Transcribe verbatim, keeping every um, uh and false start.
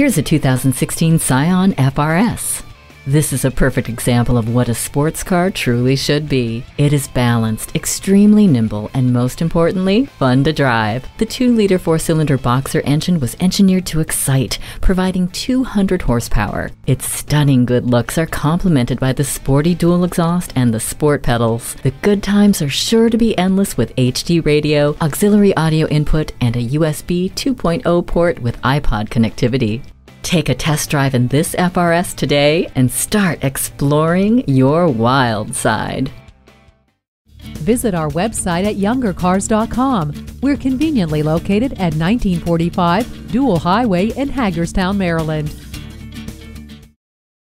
Here's a two thousand sixteen Scion F R S. This is a perfect example of what a sports car truly should be. It is balanced, extremely nimble, and most importantly, fun to drive. The two liter four cylinder boxer engine was engineered to excite, providing two hundred horsepower. Its stunning good looks are complemented by the sporty dual exhaust and the sport pedals. The good times are sure to be endless with H D radio, auxiliary audio input, and a U S B two point oh port with iPod connectivity. Take a test drive in this F R S today and start exploring your wild side. Visit our website at younger cars dot com. We're conveniently located at nineteen forty-five Dual Highway in Hagerstown, Maryland.